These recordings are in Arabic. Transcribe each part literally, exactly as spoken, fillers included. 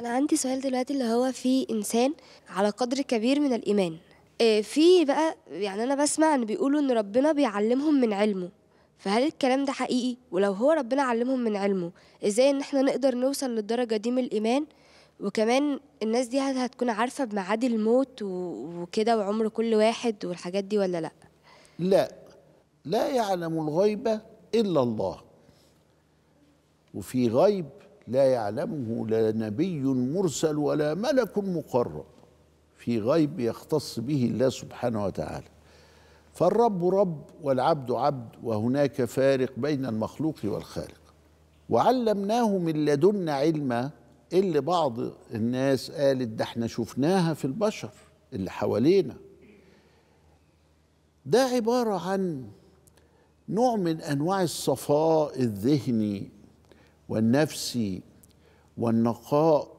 أنا عندي سؤال دلوقتي اللي هو في إنسان على قدر كبير من الإيمان، في بقى يعني أنا بسمع إن بيقولوا إن ربنا بيعلمهم من علمه، فهل الكلام ده حقيقي؟ ولو هو ربنا علمهم من علمه، إزاي إن إحنا نقدر نوصل للدرجة دي من الإيمان؟ وكمان الناس دي هتكون عارفة بميعاد الموت وكده وعمر كل واحد والحاجات دي ولا لأ؟ لا، لا يعلم الغيب إلا الله، وفي غيب لا يعلمه لا نبي مرسل ولا ملك مقرب، في غيب يختص به الله سبحانه وتعالى. فالرب رب والعبد عبد، وهناك فارق بين المخلوق والخالق. وعلمناه من لدنا علما، اللي بعض الناس قالت ده احنا شفناها في البشر اللي حوالينا، ده عبارة عن نوع من أنواع الصفاء الذهني والنفسي والنقاء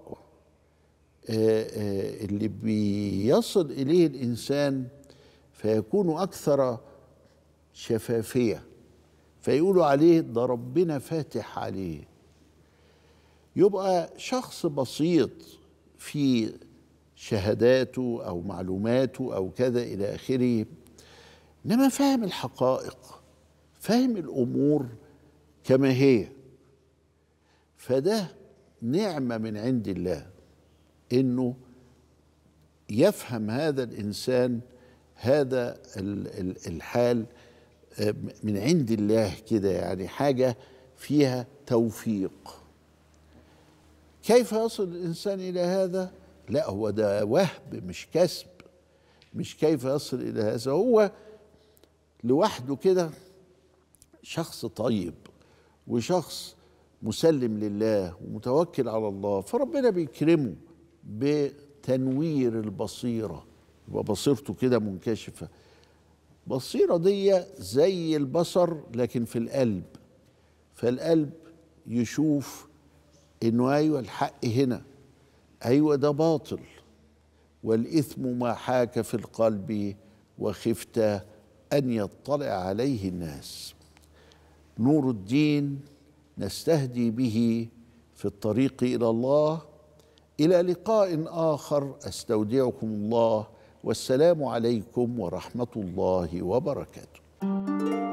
اللي بيصل إليه الإنسان فيكون أكثر شفافية، فيقولوا عليه ده ربنا فاتح عليه. يبقى شخص بسيط في شهاداته أو معلوماته أو كذا إلى آخره، إنما فاهم الحقائق، فاهم الأمور كما هي، فده نعمة من عند الله إنه يفهم هذا الإنسان هذا الحال من عند الله كده، يعني حاجة فيها توفيق. كيف يصل الإنسان إلى هذا؟ لا، هو ده وهب مش كسب، مش كيف يصل إلى هذا، هو لوحده كده شخص طيب وشخص مسلم لله ومتوكل على الله، فربنا بيكرمه بتنوير البصيرة، يبقى بصيرته كده منكشفة. بصيرة دي زي البصر لكن في القلب، فالقلب يشوف إنه أيوة الحق هنا، أيوة ده باطل، والإثم ما حاك في القلب وخفت أن يطلع عليه الناس. نور الدين نستهدي به في الطريق إلى الله. إلى لقاء آخر، أستودعكم الله، والسلام عليكم ورحمة الله وبركاته.